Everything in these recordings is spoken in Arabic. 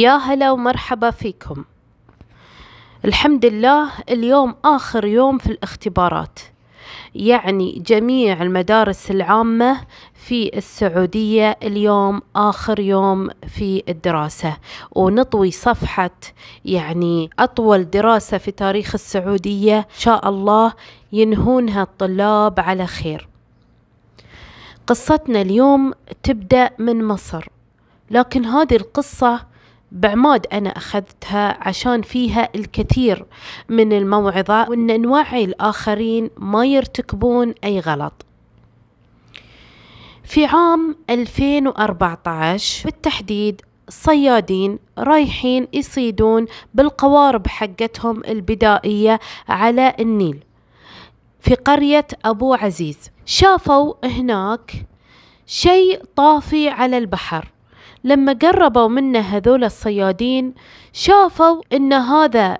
يا هلا ومرحبا فيكم. الحمد لله اليوم آخر يوم في الاختبارات، يعني جميع المدارس العامة في السعودية اليوم آخر يوم في الدراسة، ونطوي صفحة يعني أطول دراسة في تاريخ السعودية، إن شاء الله ينهونها الطلاب على خير. قصتنا اليوم تبدأ من مصر، لكن هذه القصة بعماد أنا أخذتها عشان فيها الكثير من الموعظة، وأن نوعي الآخرين ما يرتكبون أي غلط. في عام 2014 بالتحديد الصيادين رايحين يصيدون بالقوارب حقتهم البدائية على النيل في قرية أبو عزيز. شافوا هناك شيء طافي على البحر، لما قربوا منه هذول الصيادين شافوا ان هذا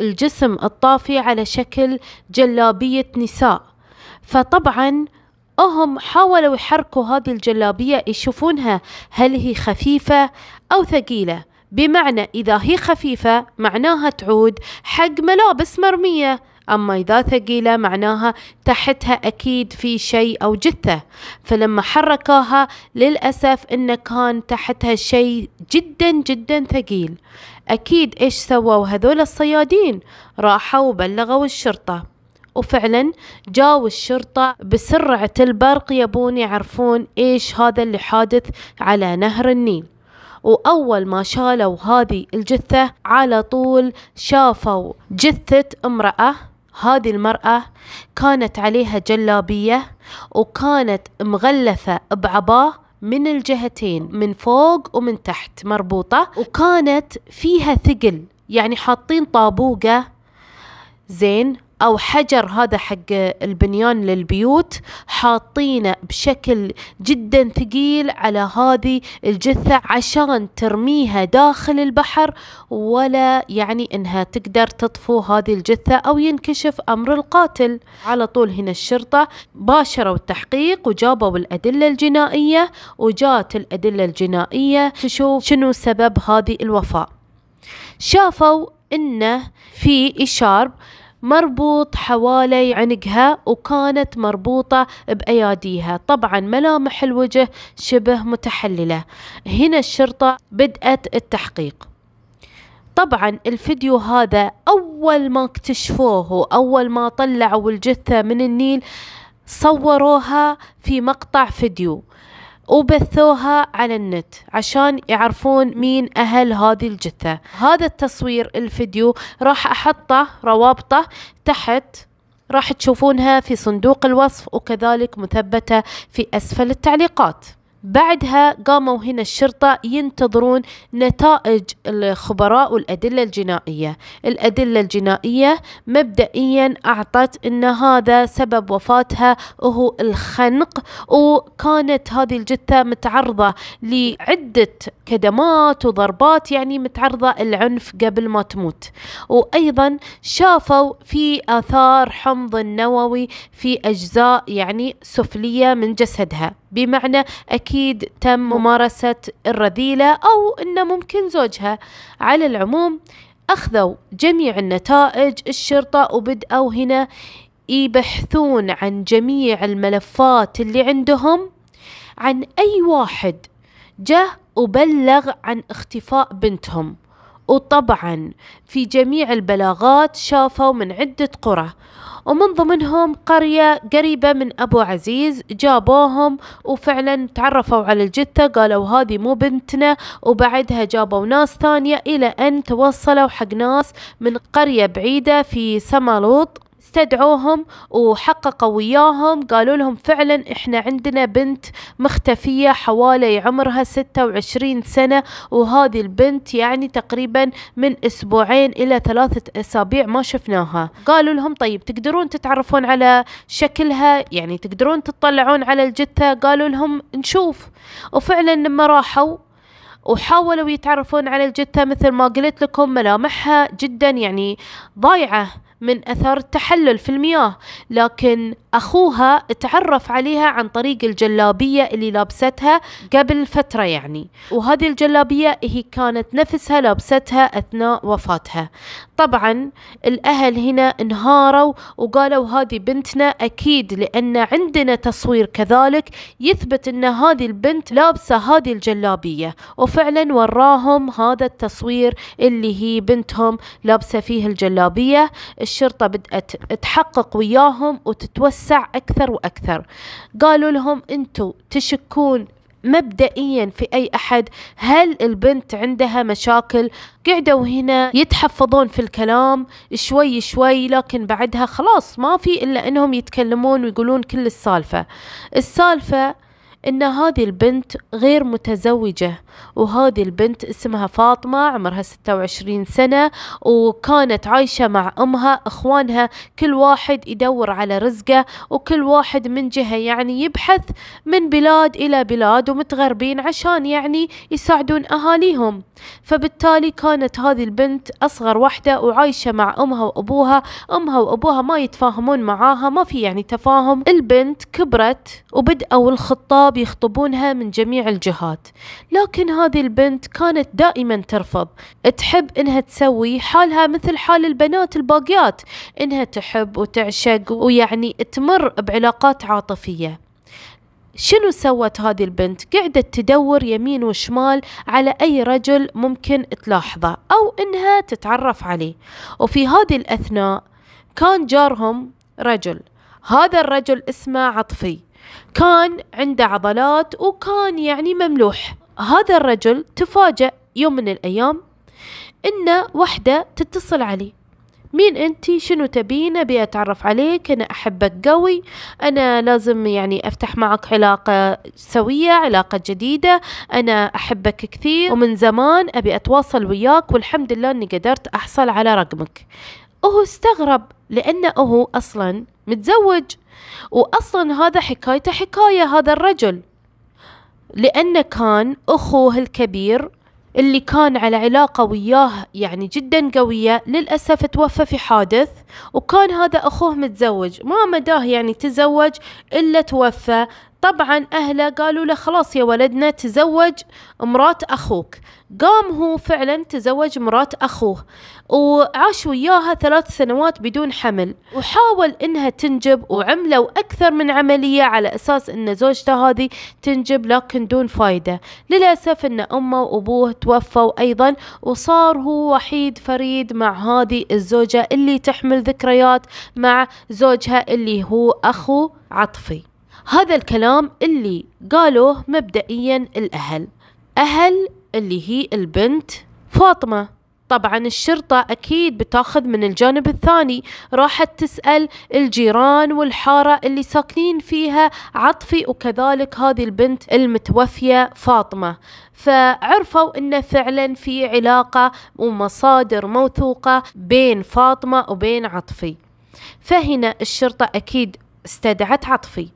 الجسم الطافي على شكل جلابية نساء، فطبعا هم حاولوا يحركوا هذه الجلابية يشوفونها هل هي خفيفة أو ثقيلة، بمعنى إذا هي خفيفة معناها تعود حق ملابس مرمية، أما إذا ثقيلة معناها تحتها أكيد في شيء أو جثة. فلما حركاها للأسف إن كان تحتها شيء جدا جدا ثقيل. أكيد إيش سووا هذول الصيادين؟ راحوا وبلغوا الشرطة، وفعلا جاوا الشرطة بسرعة البرق يبون يعرفون إيش هذا اللي حادث على نهر النيل. وأول ما شالوا هذه الجثة على طول شافوا جثة امرأة، هذه المرأة كانت عليها جلابية وكانت مغلفة بعباء من الجهتين، من فوق ومن تحت مربوطة، وكانت فيها ثقل، يعني حاطين طابوقة زين أو حجر هذا حق البنيان للبيوت، حاطينه بشكل جدا ثقيل على هذه الجثة عشان ترميها داخل البحر، ولا يعني إنها تقدر تطفو هذه الجثة أو ينكشف أمر القاتل. على طول هنا الشرطة باشروا التحقيق وجابوا الأدلة الجنائية، وجات الأدلة الجنائية تشوف شنو سبب هذه الوفاة. شافوا إنه في إشارب مربوط حوالي عنقها، وكانت مربوطة بأياديها، طبعا ملامح الوجه شبه متحللة. هنا الشرطة بدأت التحقيق. طبعا الفيديو هذا أول ما اكتشفوه وأول ما طلعوا الجثة من النيل صوروها في مقطع فيديو وبثوها على النت عشان يعرفون مين أهل هذه الجثة. هذا التصوير الفيديو راح أحطه روابطه تحت، راح تشوفونها في صندوق الوصف وكذلك مثبتة في أسفل التعليقات. بعدها قاموا هنا الشرطة ينتظرون نتائج الخبراء والأدلة الجنائية. الأدلة الجنائية مبدئيا أعطت أن هذا سبب وفاتها وهو الخنق، وكانت هذه الجثة متعرضة لعدة كدمات وضربات، يعني متعرضة العنف قبل ما تموت. وأيضا شافوا في آثار حمض النووي في أجزاء يعني سفلية من جسدها، بمعنى أكيد تم ممارسة الرذيلة أو إنه ممكن زوجها. على العموم أخذوا جميع النتائج الشرطة وبدأوا هنا يبحثون عن جميع الملفات اللي عندهم عن أي واحد جه وبلغ عن اختفاء بنتهم. وطبعا في جميع البلاغات شافوا من عدة قرى، ومن ضمنهم قرية قريبة من أبو عزيز. جابوهم وفعلا تعرفوا على الجثة، قالوا هذه مو بنتنا، وبعدها جابوا ناس ثانية إلى أن توصلوا حق ناس من قرية بعيدة في سمالوط. استدعوهم وحققوا وياهم، قالوا لهم فعلا احنا عندنا بنت مختفية حوالي عمرها 26 سنة، وهذه البنت يعني تقريبا من 2 إلى 3 أسابيع ما شفناها. قالوا لهم طيب تقدرون تتعرفون على شكلها، يعني تقدرون تطلعون على الجثة؟ قالوا لهم نشوف. وفعلا لما راحوا وحاولوا يتعرفون على الجثة مثل ما قلت لكم ملامحها جدا يعني ضايعة، من أثر التحلل في المياه، لكن أخوها اتعرف عليها عن طريق الجلابية اللي لابستها قبل فترة يعني، وهذه الجلابية هي كانت نفسها لابستها أثناء وفاتها. طبعا الأهل هنا انهاروا وقالوا هذه بنتنا أكيد، لأن عندنا تصوير كذلك يثبت أن هذه البنت لابسة هذه الجلابية، وفعلا وراهم هذا التصوير اللي هي بنتهم لابسة فيه الجلابية. الشرطة بدأت تحقق وياهم وتتوسع أكثر وأكثر. قالوا لهم أنتوا تشكون مبدئيا في أي أحد، هل البنت عندها مشاكل؟ قعدوا هنا يتحفظون في الكلام شوي شوي، لكن بعدها خلاص ما في إلا أنهم يتكلمون ويقولون كل السالفة. إن هذه البنت غير متزوجة، وهذه البنت اسمها فاطمة، عمرها 26 سنة، وكانت عايشة مع أمها. إخوانها كل واحد يدور على رزقه، وكل واحد من جهة يعني يبحث من بلاد إلى بلاد، ومتغربين عشان يعني يساعدون أهاليهم. فبالتالي كانت هذه البنت أصغر واحدة وعايشة مع أمها وأبوها. أمها وأبوها ما يتفاهمون معاها، ما في يعني تفاهم. البنت كبرت وبدأوا الخطاب يخطبونها من جميع الجهات، لكن هذه البنت كانت دائما ترفض. تحب انها تسوي حالها مثل حال البنات الباقيات، انها تحب وتعشق ويعني تمر بعلاقات عاطفية. شنو سوت هذه البنت؟ قعدت تدور يمين وشمال على أي رجل ممكن تلاحظه أو انها تتعرف عليه. وفي هذه الأثناء كان جارهم رجل، هذا الرجل اسمه عطفي، كان عنده عضلات وكان يعني مملوح. هذا الرجل تفاجأ يوم من الأيام إن وحدة تتصل عليه، مين أنتي؟ شنو تبين؟ أبي أتعرف عليك، أنا أحبك قوي، أنا لازم يعني أفتح معك علاقة سوية، علاقة جديدة، أنا أحبك كثير ومن زمان أبي أتواصل وياك، والحمد لله أني قدرت أحصل على رقمك. وهو استغرب لأنه هو أصلا متزوج، وأصلا هذا حكايته حكاية هذا الرجل، لأن كان أخوه الكبير اللي كان على علاقة وياه يعني جدا قوية للأسف توفى في حادث، وكان هذا أخوه متزوج، ما مداه يعني تزوج إلا توفى. طبعا أهله قالوا له خلاص يا ولدنا تزوج مرات أخوك. قام هو فعلا تزوج مرات أخوه، وعاش وياها 3 سنوات بدون حمل، وحاول إنها تنجب، وعملوا أكثر من عملية على أساس إن زوجته هذه تنجب، لكن دون فايدة. للأسف إن أمه وأبوه توفوا أيضا، وصار هو وحيد فريد مع هذه الزوجة اللي تحمل ذكريات مع زوجها اللي هو أخو عطفي. هذا الكلام اللي قالوه مبدئيا الأهل، أهل اللي هي البنت فاطمة. طبعا الشرطة أكيد بتاخذ من الجانب الثاني، راحت تسأل الجيران والحارة اللي ساكنين فيها عطفي وكذلك هذه البنت المتوفية فاطمة، فعرفوا إن فعلا في علاقة ومصادر موثوقة بين فاطمة وبين عطفي. فهنا الشرطة أكيد استدعت عطفي.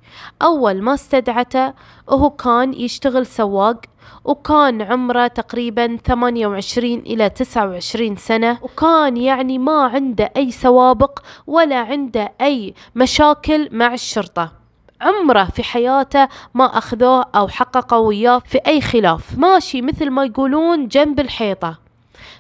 أول ما استدعته وهو كان يشتغل سواق، وكان عمره تقريبا 28 إلى 29 سنة، وكان يعني ما عنده أي سوابق ولا عنده أي مشاكل مع الشرطة، عمره في حياته ما أخذوه أو حققوا وياه في أي خلاف، ماشي مثل ما يقولون جنب الحيطة.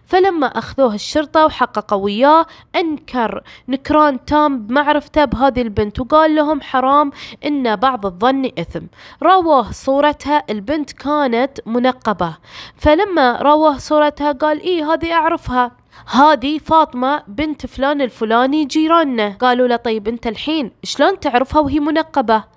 فلما أخذوه الشرطة وحققوا وياه أنكر نكران تام بمعرفته بهذه البنت، وقال لهم حرام إن بعض الظن إثم. رواه صورتها، البنت كانت منقبة، فلما رواه صورتها قال إيه هذه أعرفها، هذه فاطمة بنت فلان الفلاني جيراننا. قالوا له طيب أنت الحين شلون تعرفها وهي منقبة؟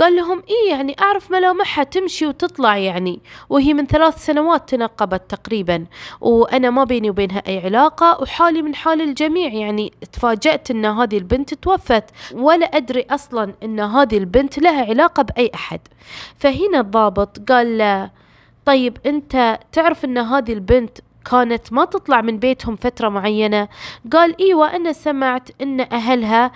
قال لهم إيه يعني أعرف ملامحها تمشي وتطلع يعني، وهي من 3 سنوات تنقبت تقريبا، وأنا ما بيني وبينها أي علاقة، وحالي من حال الجميع يعني. تفاجأت أن هذه البنت توفت، ولا أدري أصلا أن هذه البنت لها علاقة بأي أحد. فهنا الضابط قال له طيب أنت تعرف أن هذه البنت كانت ما تطلع من بيتهم فترة معينة؟ قال إيه، وأنا سمعت أن أهلها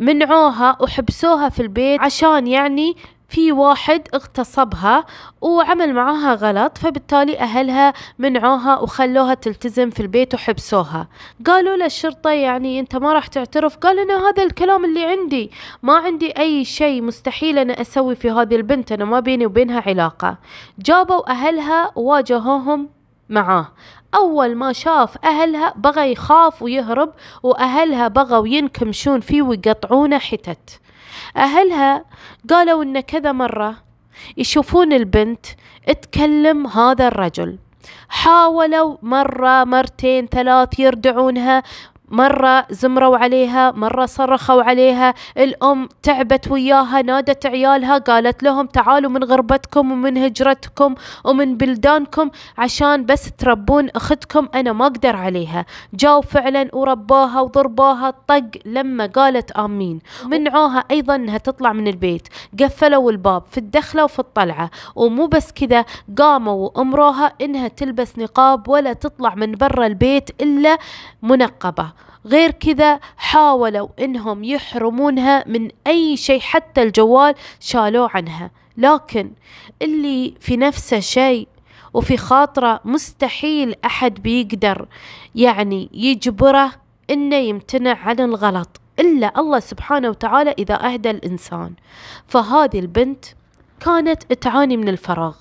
منعوها وحبسوها في البيت عشان يعني في واحد اغتصبها وعمل معاها غلط، فبالتالي أهلها منعوها وخلوها تلتزم في البيت وحبسوها. قالوا للشرطة يعني أنت ما راح تعترف؟ قال أنا هذا الكلام اللي عندي، ما عندي أي شيء، مستحيل أنا أسوي في هذه البنت، أنا ما بيني وبينها علاقة. جابوا أهلها وواجهوهم معاه. أول ما شاف أهلها بغى يخاف ويهرب، وأهلها بغوا ينكمشون فيه ويقطعونه حتت. أهلها قالوا إن كذا مرة يشوفون البنت اتكلم هذا الرجل، حاولوا مرة مرتين ثلاث يردعونها، مرة زمروا عليها، مرة صرخوا عليها. الأم تعبت وياها، نادت عيالها، قالت لهم تعالوا من غربتكم ومن هجرتكم ومن بلدانكم عشان بس تربون أختكم، أنا ما أقدر عليها. جاوا فعلا وربوها وضربوها طق لما قالت آمين. منعوها أيضا أنها تطلع من البيت، قفلوا الباب في الدخلة وفي الطلعة. ومو بس كذا، قاموا وأمروها أنها تلبس نقاب ولا تطلع من برا البيت إلا منقبة. غير كذا حاولوا انهم يحرمونها من اي شيء، حتى الجوال شالوه عنها. لكن اللي في نفسه شيء وفي خاطره مستحيل احد بيقدر يعني يجبره انه يمتنع عن الغلط الا الله سبحانه وتعالى اذا اهدى الانسان. فهذه البنت كانت تعاني من الفراغ،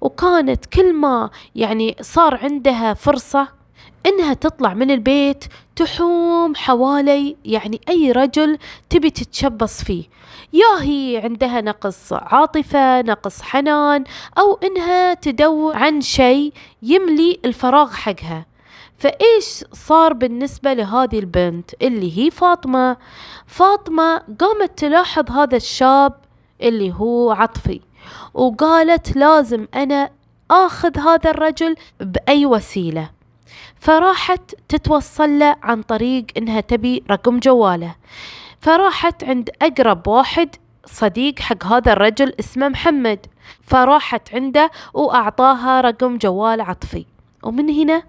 وكانت كل ما يعني صار عندها فرصه إنها تطلع من البيت تحوم حوالي يعني أي رجل تبي تتشبص فيه. يا هي عندها نقص عاطفة، نقص حنان، أو إنها تدور عن شيء يملي الفراغ حقها. فإيش صار بالنسبة لهذه البنت اللي هي فاطمة؟ فاطمة قامت تلاحظ هذا الشاب اللي هو عطفي، وقالت لازم أنا آخذ هذا الرجل بأي وسيلة. فراحت تتوصل له عن طريق انها تبي رقم جواله. فراحت عند اقرب واحد صديق حق هذا الرجل اسمه محمد، فراحت عنده واعطاها رقم جوال عطفي. ومن هنا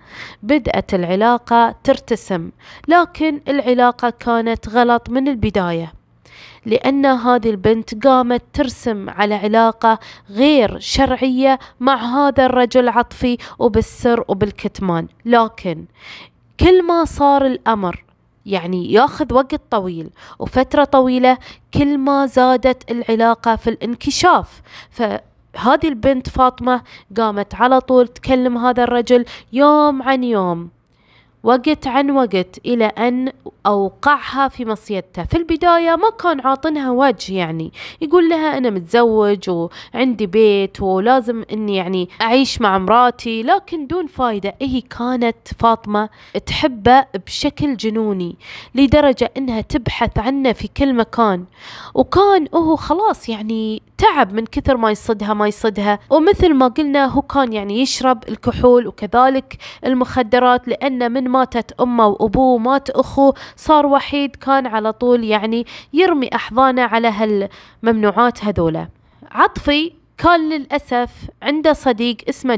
بدأت العلاقة ترتسم، لكن العلاقة كانت غلط من البداية، لأن هذه البنت قامت ترسم على علاقة غير شرعية مع هذا الرجل عطفي، وبالسر وبالكتمان. لكن كل ما صار الأمر يعني ياخذ وقت طويل وفترة طويلة، كل ما زادت العلاقة في الانكشاف. فهذه البنت فاطمة قامت على طول تكلم هذا الرجل يوم عن يوم، وقت عن وقت، إلى أن أوقعها في مصيدته. في البداية ما كان عاطنها وجه، يعني يقول لها أنا متزوج وعندي بيت ولازم أني يعني أعيش مع مراتي، لكن دون فايدة. هي كانت فاطمة تحبه بشكل جنوني، لدرجة أنها تبحث عنه في كل مكان. وكان هو خلاص يعني تعب من كثر ما يصدها ما يصدها. ومثل ما قلنا هو كان يعني يشرب الكحول وكذلك المخدرات، لأن من ماتت أمه وأبوه مات أخوه، صار وحيد، كان على طول يعني يرمي أحضانه على هالممنوعات هذولا. عطفي كان للأسف عنده صديق اسمه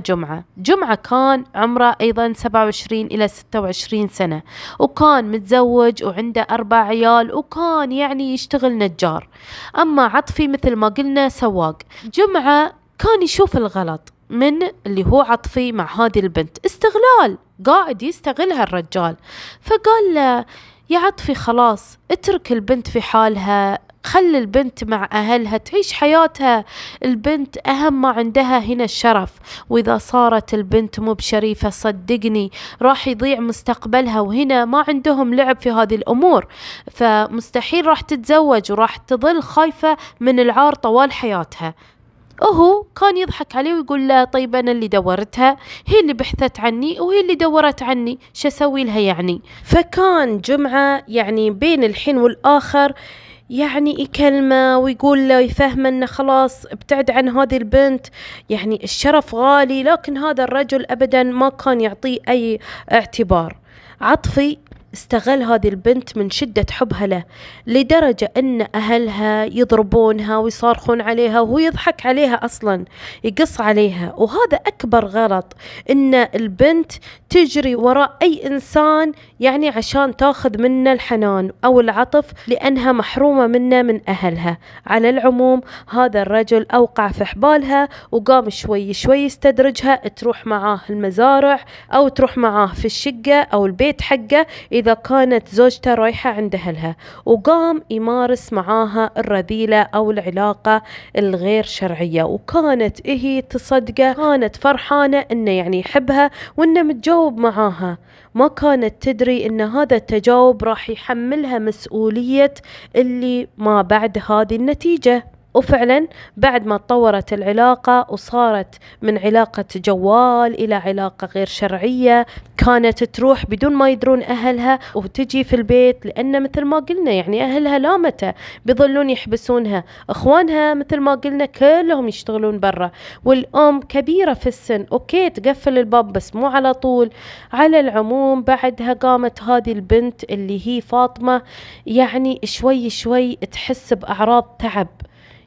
جمعة كان عمره أيضا 27 إلى 26 سنة، وكان متزوج وعنده 4 عيال، وكان يعني يشتغل نجار. أما عطفي مثل ما قلنا سواق. جمعة كان يشوف الغلط من اللي هو عطفي مع هذه البنت، استغلال قاعد يستغلها الرجال. فقال له يا عطفي خلاص اترك البنت في حالها، خلي البنت مع أهلها تعيش حياتها، البنت أهم ما عندها هنا الشرف، وإذا صارت البنت مو بشريفة صدقني راح يضيع مستقبلها، وهنا ما عندهم لعب في هذه الأمور، فمستحيل راح تتزوج وراح تظل خايفة من العار طوال حياتها. وهو كان يضحك عليه ويقول لا طيب أنا اللي دورتها، هي اللي بحثت عني وهي اللي دورت عني، شو أسوي لها يعني. فكان جمعة يعني بين الحين والآخر يعني يكلمه ويقول له يفهمه انه خلاص ابتعد عن هذه البنت، يعني الشرف غالي، لكن هذا الرجل أبدا ما كان يعطيه أي اعتبار. عطفي استغل هذه البنت من شدة حبها له لدرجة أن أهلها يضربونها ويصارخون عليها وهو يضحك عليها أصلا، يقص عليها. وهذا أكبر غلط، أن البنت تجري وراء أي إنسان يعني عشان تاخذ منه الحنان أو العطف لأنها محرومة منه من أهلها. على العموم هذا الرجل أوقع في حبالها وقام شوي شوي يستدرجها تروح معاه المزارع أو تروح معاه في الشقة أو البيت حقه إذا كانت زوجته رايحة عند أهلها، وقام يمارس معاها الرذيلة أو العلاقة الغير شرعية. وكانت هي تصدقه، كانت فرحانة إنه يعني يحبها وإنه متجاوب معاها، ما كانت تدري إن هذا التجاوب راح يحملها مسؤولية اللي ما بعد هذه النتيجة. وفعلا بعد ما تطورت العلاقة وصارت من علاقة جوال إلى علاقة غير شرعية، كانت تروح بدون ما يدرون أهلها وتجي في البيت، لأن مثل ما قلنا يعني أهلها لا متى بيظلون يحبسونها، إخوانها مثل ما قلنا كلهم يشتغلون برا، والأم كبيرة في السن، أوكي تقفل الباب بس مو على طول. على العموم بعدها قامت هذه البنت اللي هي فاطمة يعني شوي شوي تحس بأعراض تعب،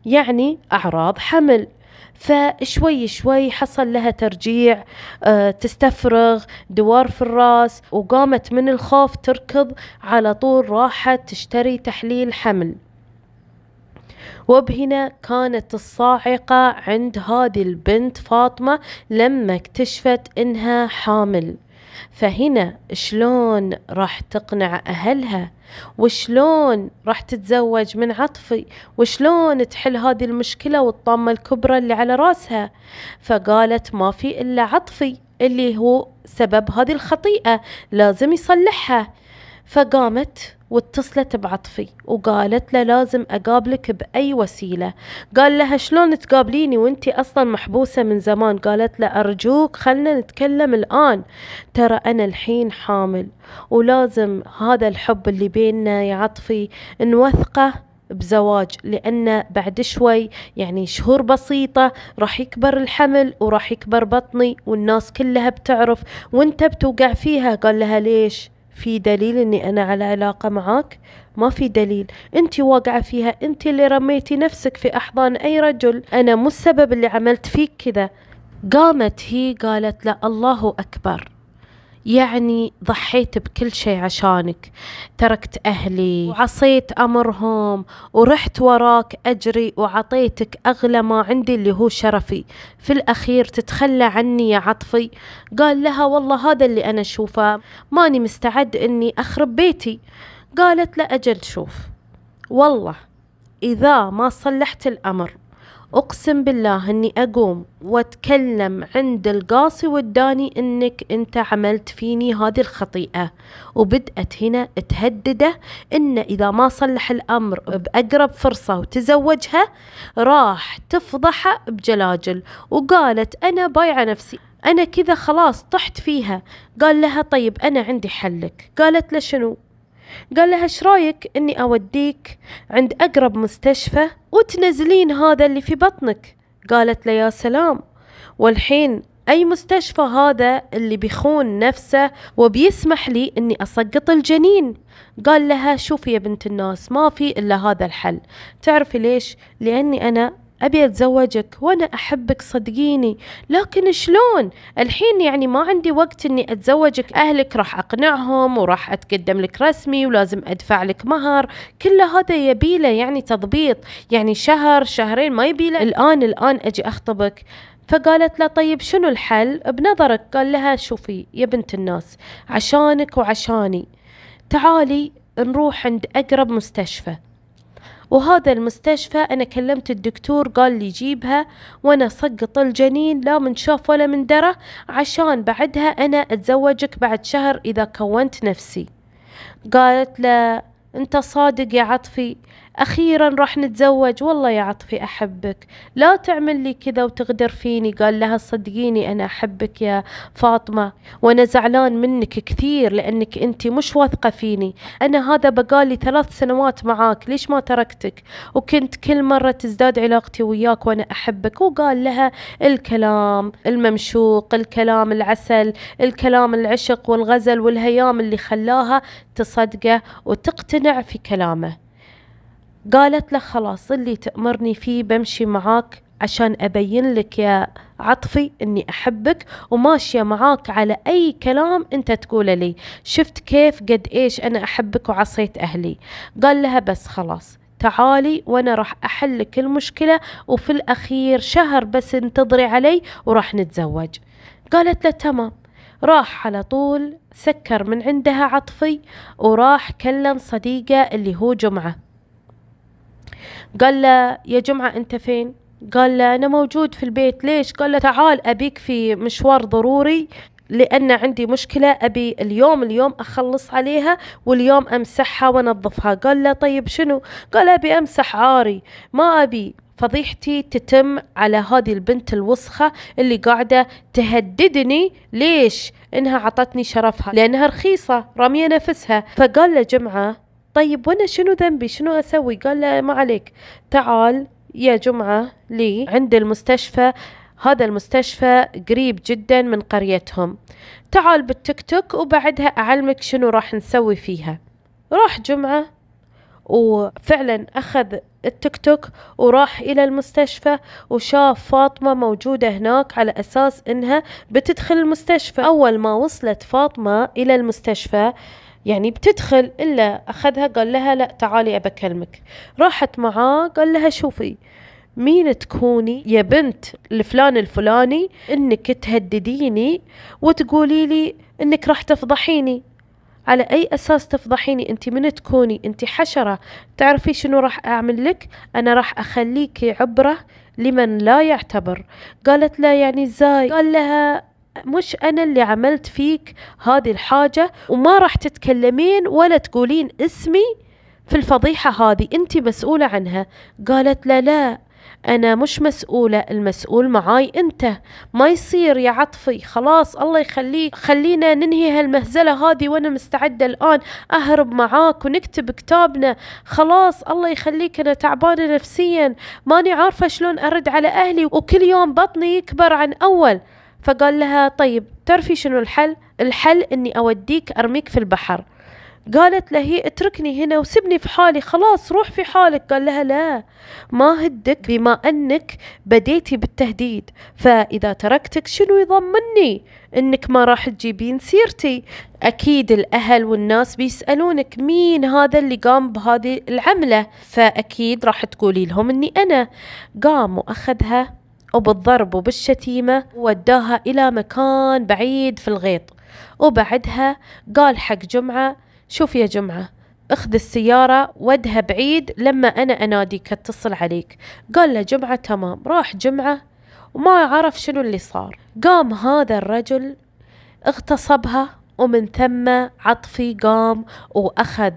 يعني أعراض حمل، فشوي شوي حصل لها ترجيع، تستفرغ، دوار في الراس، وقامت من الخوف تركض على طول، راحت تشتري تحليل حمل. وبهنا كانت الصاعقة عند هذه البنت فاطمة لما اكتشفت إنها حامل. فهنا شلون راح تقنع أهلها، وشلون راح تتزوج من عطفي، وشلون تحل هذه المشكلة والطامة الكبرى اللي على راسها. فقالت ما في إلا عطفي اللي هو سبب هذه الخطيئة، لازم يصلحها. فقامت واتصلت بعطفي وقالت له لازم أقابلك بأي وسيلة. قال لها شلون تقابليني وانتي أصلا محبوسة من زمان؟ قالت له أرجوك خلنا نتكلم الآن، ترى أنا الحين حامل ولازم هذا الحب اللي بيننا يا عطفي نوثقه بزواج، لأن بعد شوي يعني شهور بسيطة راح يكبر الحمل وراح يكبر بطني والناس كلها بتعرف وانت بتوقع فيها. قال لها ليش؟ في دليل اني انا على علاقة معاك؟ ما في دليل، انت واقعة فيها، انت اللي رميتي نفسك في احضان اي رجل، انا مو السبب اللي عملت فيك كذا. قامت هي قالت لا الله اكبر، يعني ضحيت بكل شيء عشانك، تركت أهلي وعصيت أمرهم ورحت وراك أجري وعطيتك أغلى ما عندي اللي هو شرفي، في الأخير تتخلى عني يا عطفي. قال لها والله هذا اللي أنا أشوفه، ماني مستعد أني أخرب بيتي. قالت لا أجل شوف، والله إذا ما صلحت الأمر أقسم بالله أني أقوم وأتكلم عند القاصي والداني أنك أنت عملت فيني هذه الخطيئة. وبدأت هنا تهدده أن إذا ما صلح الأمر بأقرب فرصة وتزوجها راح تفضحه بجلاجل. وقالت أنا بايعة نفسي، أنا كذا خلاص طحت فيها. قال لها طيب أنا عندي حلك. قالت له شنو؟ قال لها ايش رايك اني اوديك عند اقرب مستشفى وتنزلين هذا اللي في بطنك؟ قالت له يا سلام، والحين اي مستشفى هذا اللي بيخون نفسه وبيسمح لي اني اسقط الجنين؟ قال لها شوفي يا بنت الناس، ما في الا هذا الحل. تعرفي ليش؟ لاني انا أبي أتزوجك وأنا أحبك صدقيني، لكن شلون؟ الحين يعني ما عندي وقت أني أتزوجك، أهلك راح أقنعهم وراح أتقدم لك رسمي ولازم أدفع لك مهر، كل هذا يبيله يعني تضبيط، يعني شهر شهرين، ما يبيله الآن أجي أخطبك. فقالت له طيب شنو الحل بنظرك؟ قال لها شوفي يا بنت الناس، عشانك وعشاني تعالي نروح عند أقرب مستشفى، وهذا المستشفى أنا كلمت الدكتور قال لي جيبها وأنا سقط الجنين لا من شاف ولا من درى، عشان بعدها أنا أتزوجك بعد شهر إذا كونت نفسي. قالت لا أنت صادق يا عطفي، أخيرا راح نتزوج، والله يا عطفي أحبك، لا تعمل لي كذا وتغدر فيني. قال لها صدقيني أنا أحبك يا فاطمة، وأنا زعلان منك كثير لأنك أنت مش واثقة فيني. أنا هذا بقالي 3 سنوات معاك، ليش ما تركتك؟ وكنت كل مرة تزداد علاقتي وياك وأنا أحبك. وقال لها الكلام الممشوق، الكلام العسل، الكلام العشق والغزل والهيام اللي خلاها تصدقه وتقتنع في كلامه. قالت له خلاص اللي تأمرني فيه بمشي معاك عشان أبين لك يا عطفي أني أحبك وماشية معاك على أي كلام أنت تقوله لي. شفت كيف قد إيش أنا أحبك وعصيت أهلي. قال لها بس خلاص تعالي وأنا راح أحلك المشكلة، وفي الأخير شهر بس انتظري علي وراح نتزوج. قالت له تمام. راح على طول سكر من عندها عطفي وراح كلم صديقه اللي هو جمعة. قال له يا جمعة أنت فين؟ قال له أنا موجود في البيت. ليش؟ قال له تعال أبيك في مشوار ضروري، لأن عندي مشكلة أبي اليوم أخلص عليها واليوم أمسحها وأنظفها. قال له طيب شنو؟ قال أبي أمسح عاري، ما أبي فضيحتي تتم على هذه البنت الوسخة اللي قاعدة تهددني. ليش؟ إنها عطتني شرفها، لأنها رخيصة رامية نفسها. فقال له جمعة طيب وأنا شنو ذنبي؟ شنو أسوي؟ قال له ما عليك، تعال يا جمعة لي عند المستشفى، هذا المستشفى قريب جدا من قريتهم، تعال بالتيك توك وبعدها أعلمك شنو راح نسوي فيها. راح جمعة وفعلا أخذ التيك توك وراح إلى المستشفى وشاف فاطمة موجودة هناك على أساس أنها بتدخل المستشفى. أول ما وصلت فاطمة إلى المستشفى يعني بتدخل إلا أخذها قال لها لا تعالي أبكلمك. راحت معاه قال لها شوفي مين تكوني يا بنت الفلان الفلاني إنك تهدديني وتقولي لي إنك راح تفضحيني؟ على أي أساس تفضحيني؟ أنت من تكوني؟ أنت حشرة. تعرفي شنو راح أعمل لك؟ أنا راح أخليكي عبرة لمن لا يعتبر. قالت لا يعني إزاي؟ قال لها مش أنا اللي عملت فيك هذه الحاجة، وما راح تتكلمين ولا تقولين اسمي في الفضيحة هذه، أنت مسؤولة عنها. قالت لا أنا مش مسؤولة، المسؤول معاي أنت. ما يصير يا عطفي، خلاص الله يخليك، خلينا ننهي هالمهزلة هذه وأنا مستعدة الآن أهرب معاك ونكتب كتابنا. خلاص الله يخليك أنا تعبانة نفسيا، ماني عارفة شلون أرد على أهلي وكل يوم بطني يكبر عن أول. فقال لها طيب تعرفي شنو الحل؟ الحل إني أوديك أرميك في البحر. قالت له هي اتركني هنا وسبني في حالي، خلاص روح في حالك. قال لها لا ما هدك بما أنك بديتي بالتهديد، فإذا تركتك شنو يضمني أنك ما راح تجيبين سيرتي؟ أكيد الأهل والناس بيسألونك مين هذا اللي قام بهذه العملة، فأكيد راح تقولي لهم أني أنا. قام وأخذها وبالضرب وبالشتيمة وداها إلى مكان بعيد في الغيط. وبعدها قال حق جمعة شوف يا جمعة اخذ السيارة ودها بعيد لما أنا أناديك اتصل عليك. قال له جمعة تمام. راح جمعة وما عرف شنو اللي صار. قام هذا الرجل اغتصبها، ومن ثم عطفي قام وأخذ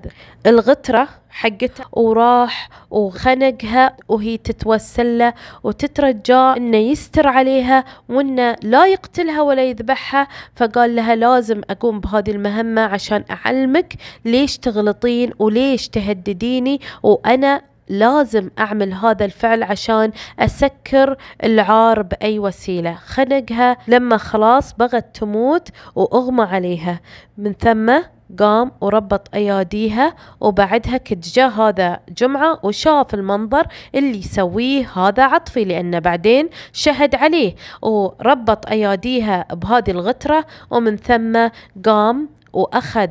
الغترة حقتها وراح وخنقها وهي تتوسل له وتترجى انه يستر عليها وانه لا يقتلها ولا يذبحها. فقال لها لازم اقوم بهذه المهمة عشان اعلمك ليش تغلطين وليش تهدديني، وانا لازم أعمل هذا الفعل عشان أسكر العار بأي وسيلة. خنقها لما خلاص بغت تموت وأغمى عليها، من ثم قام وربط أياديها. وبعدها كتجاه هذا جمعة وشاف المنظر اللي يسويه هذا عطفي، لأنه بعدين شهد عليه، وربط أياديها بهذه الغترة ومن ثم قام وأخذ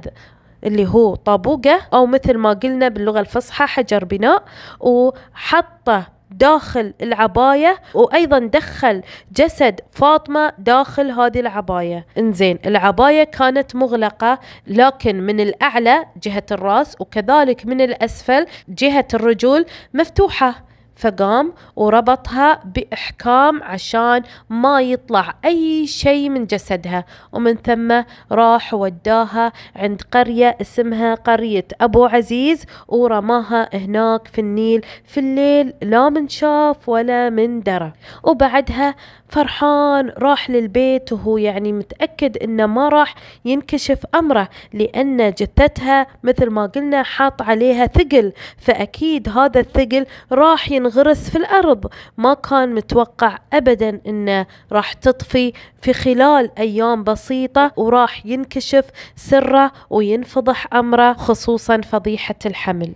اللي هو طابوقة أو مثل ما قلنا باللغة الفصحى حجر بناء، وحطه داخل العباية، وأيضا دخل جسد فاطمة داخل هذه العباية. انزين العباية كانت مغلقة، لكن من الأعلى جهة الرأس وكذلك من الأسفل جهة الرجول مفتوحة، فقام وربطها بإحكام عشان ما يطلع أي شيء من جسدها، ومن ثم راح وداها عند قرية اسمها قرية أبو عزيز ورماها هناك في النيل في الليل، لا من شاف ولا من درى. وبعدها فرحان راح للبيت وهو يعني متأكد إنه ما راح ينكشف أمره، لأن جثتها مثل ما قلنا حاط عليها ثقل، فأكيد هذا الثقل راح ينغرس في الأرض. ما كان متوقع أبدا إنه راح تطفي في خلال أيام بسيطة، وراح ينكشف سره وينفضح أمره، خصوصا فضيحة الحمل.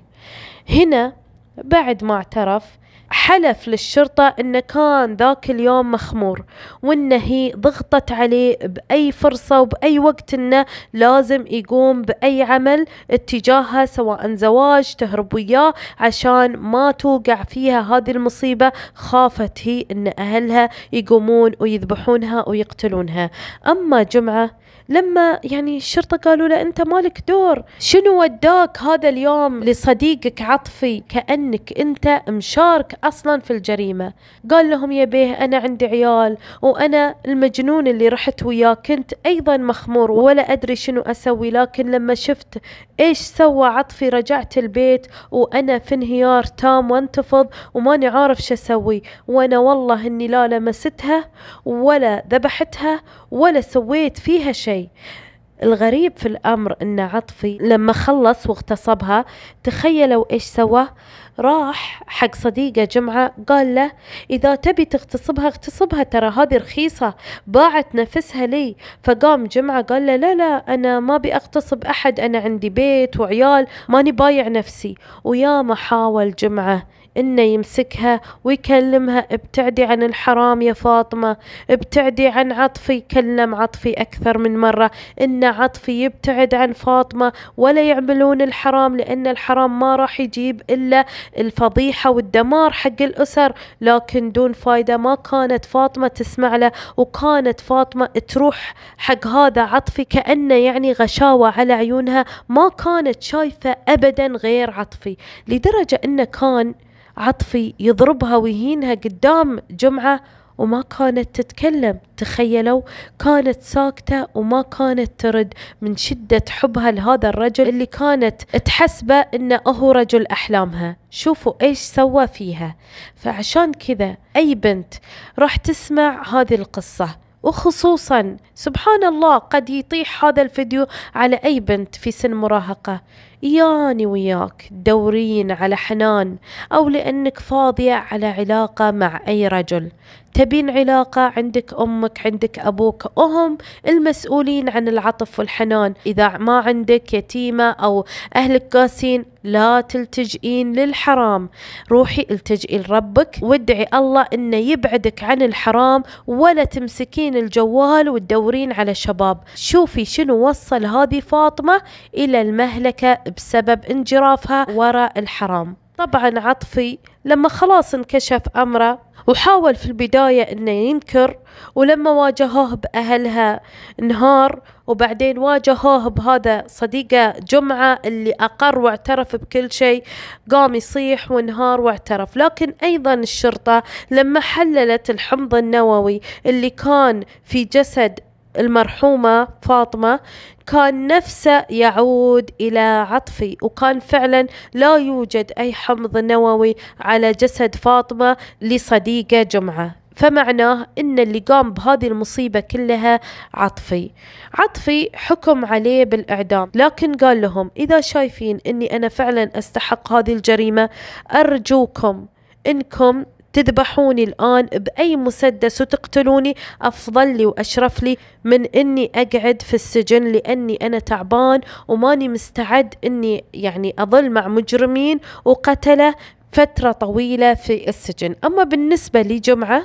هنا بعد ما اعترف حلف للشرطة إنه كان ذاك اليوم مخمور، وإنه هي ضغطت عليه بأي فرصة وبأي وقت إنه لازم يقوم بأي عمل اتجاهها، سواء زواج تهرب وياه عشان ما توقع فيها هذه المصيبة. خافت هي إن أهلها يقومون ويذبحونها ويقتلونها. أما جمعة لما يعني الشرطة قالوا له أنت مالك دور، شنو وداك هذا اليوم لصديقك عطفي كأنك أنت مشارك أصلا في الجريمة؟ قال لهم يا بيه أنا عندي عيال، وأنا المجنون اللي رحت وياه كنت أيضا مخمور ولا أدري شنو أسوي، لكن لما شفت إيش سوى عطفي رجعت البيت وأنا في انهيار تام وانتفض وماني عارف شو أسوي، وأنا والله إني لا لمستها ولا ذبحتها ولا سويت فيها شيء. الغريب في الأمر أن عطفي لما خلص واغتصبها تخيلوا إيش سوى؟ راح حق صديقة جمعة قال له إذا تبي تغتصبها اغتصبها، ترى هذه رخيصة باعت نفسها لي. فقام جمعة قال له لا لا أنا ما بأغتصب أحد، أنا عندي بيت وعيال ماني بايع نفسي. ويا ما حاول جمعة إنه يمسكها ويكلمها ابتعدي عن الحرام يا فاطمة، ابتعدي عن عطفي. كلم عطفي أكثر من مرة إن عطفي يبتعد عن فاطمة ولا يعملون الحرام، لأن الحرام ما راح يجيب إلا الفضيحة والدمار حق الأسر، لكن دون فايدة. ما كانت فاطمة تسمع له، وكانت فاطمة تروح حق هذا عطفي كأنه يعني غشاوة على عيونها، ما كانت شايفة أبدا غير عطفي، لدرجة إنه كان عطفي يضربها ويهينها قدام جمعة وما كانت تتكلم. تخيلوا كانت ساكتة وما كانت ترد من شدة حبها لهذا الرجل اللي كانت تحسبه انه هو رجل احلامها. شوفوا ايش سوى فيها. فعشان كذا اي بنت راح تسمع هذه القصة، وخصوصا سبحان الله قد يطيح هذا الفيديو على أي بنت في سن مراهقة، ياني وياك دورين على حنان، أو لأنك فاضية على علاقة مع أي رجل، تبين علاقة عندك أمك عندك أبوك، وهم المسؤولين عن العطف والحنان. إذا ما عندك يتيمة أو أهلك قاسين لا تلتجئين للحرام، روحي التجئي لربك وادعي الله إنه يبعدك عن الحرام، ولا تمسكين الجوال وتدورين على شباب. شوفي شنو وصل هذه فاطمة إلى المهلكة بسبب انجرافها وراء الحرام. طبعا عطفي لما خلاص انكشف أمره وحاول في البداية أنه ينكر، ولما واجهوه بأهلها انهار، وبعدين واجهوه بهذا صديقة جمعة اللي أقر واعترف بكل شيء، قام يصيح وانهار واعترف. لكن أيضا الشرطة لما حللت الحمض النووي اللي كان في جسد المرحومة فاطمة كان نفسه يعود إلى عطفي، وكان فعلا لا يوجد أي حمض نووي على جسد فاطمة لصديقة جمعة، فمعناه أن اللي قام بهذه المصيبة كلها عطفي. عطفي حكم عليه بالإعدام، لكن قال لهم إذا شايفين أني أنا فعلا أستحق هذه الجريمة أرجوكم أنكم تذبحوني الآن بأي مسدس وتقتلوني، أفضل لي وأشرف لي من أني أقعد في السجن، لأني أنا تعبان وماني مستعد أني يعني أظل مع مجرمين وقتله فترة طويلة في السجن. أما بالنسبة لجمعة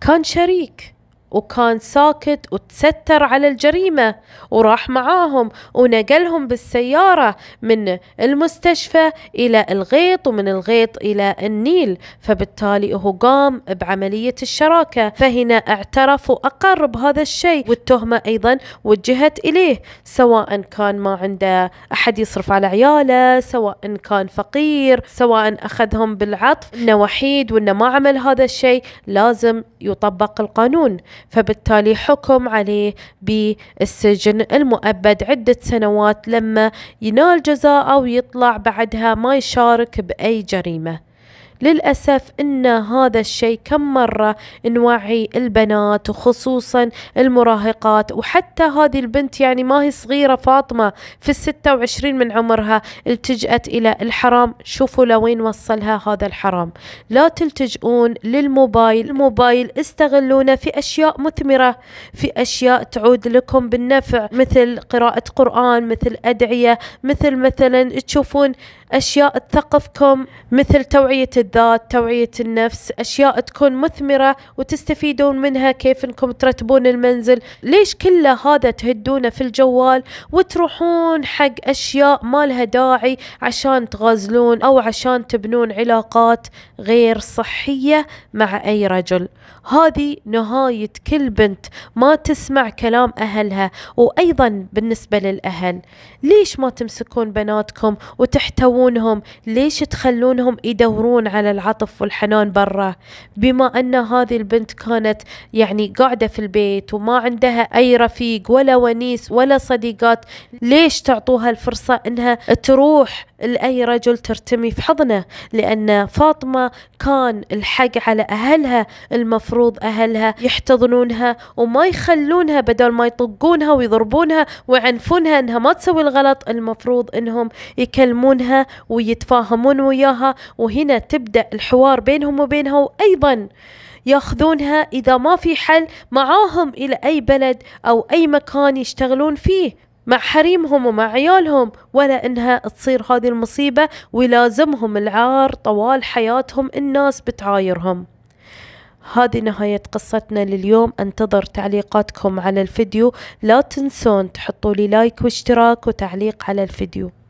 كان شريك وكان ساكت وتستر على الجريمة وراح معاهم ونقلهم بالسيارة من المستشفى إلى الغيط ومن الغيط إلى النيل. فبالتالي هو قام بعملية الشراكة، فهنا اعترف وأقر بهذا الشيء، والتهمة أيضا وجهت إليه سواء كان ما عنده أحد يصرف على عياله، سواء كان فقير، سواء أخذهم بالعطف، إنه وحيد وإنه ما عمل هذا الشيء لازم يطبق القانون. فبالتالي حكم عليه بالسجن المؤبد عدة سنوات لما ينال جزاءه ويطلع بعدها ما يشارك بأي جريمة. للأسف إن هذا الشيء كم مرة نوعي البنات وخصوصا المراهقات، وحتى هذه البنت يعني ما هي صغيرة، فاطمة في 26 من عمرها التجأت إلى الحرام. شوفوا لوين وصلها هذا الحرام. لا تلتجئون للموبايل، الموبايل استغلونه في أشياء مثمرة، في أشياء تعود لكم بالنفع، مثل قراءة قرآن، مثل أدعية، مثلا تشوفون أشياء تثقفكم، مثل توعية الذات، توعية النفس، أشياء تكون مثمرة وتستفيدون منها، كيف أنكم ترتبون المنزل. ليش كل هذا تهدونه في الجوال وتروحون حق أشياء ما لها داعي عشان تغازلون أو عشان تبنون علاقات غير صحية مع أي رجل؟ هذه نهاية كل بنت ما تسمع كلام أهلها. وأيضا بالنسبة للأهل، ليش ما تمسكون بناتكم وتحتوونهم؟ ليش تخلونهم يدورون على العطف والحنان برا؟ بما أن هذه البنت كانت يعني قاعدة في البيت وما عندها أي رفيق ولا ونيس ولا صديقات، ليش تعطوها الفرصة أنها تروح لأي رجل ترتمي في حضنه؟ لأن فاطمة كان الحق على أهلها، المفروض أهلها يحتضنونها وما يخلونها، بدل ما يطقونها ويضربونها ويعنفونها أنها ما تسوي الغلط، المفروض أنهم يكلمونها ويتفاهمون وياها، وهنا تبدأ الحوار بينهم وبينها. وأيضا ياخذونها إذا ما في حل معاهم إلى أي بلد أو أي مكان يشتغلون فيه مع حريمهم ومع عيالهم، ولا انها تصير هذه المصيبة ويلازمهم العار طوال حياتهم. الناس بتعايرهم. هذه نهاية قصتنا لليوم. انتظر تعليقاتكم على الفيديو، لا تنسون تحطوا لي لايك واشتراك وتعليق على الفيديو.